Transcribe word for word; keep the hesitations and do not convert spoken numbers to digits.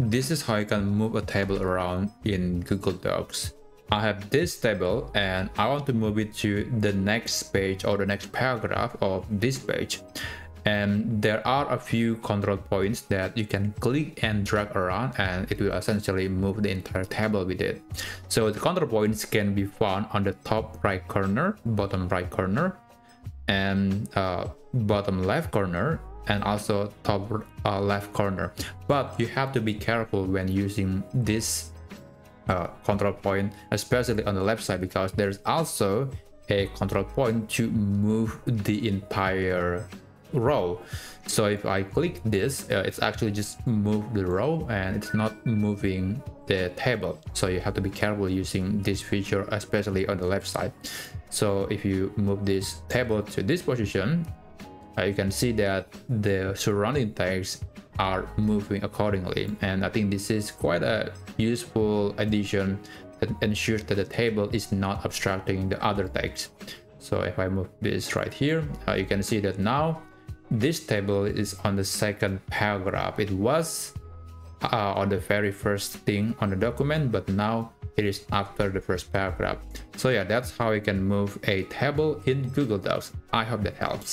This is how you can move a table around in Google Docs. I have this table and I want to move it to the next page or the next paragraph of this page. And there are a few control points that you can click and drag around, and it will essentially move the entire table with it. So the control points can be found on the top right corner, bottom right corner, and uh, bottom left corner, and also top uh, left corner. But you have to be careful when using this uh, control point, especially on the left side, because there's also a control point to move the entire row. So if I click this, uh, it's actually just move the row and it's not moving the table. So you have to be careful using this feature, especially on the left side. So if you move this table to this position, uh, you can see that the surrounding text are moving accordingly. And I think this is quite a useful addition that ensures that the table is not obstructing the other text. So if I move this right here, uh, you can see that now this table is on the second paragraph. It was uh, on the very first thing on the document, but now it is after the first paragraph. So yeah, that's how you can move a table in Google Docs. I hope that helps.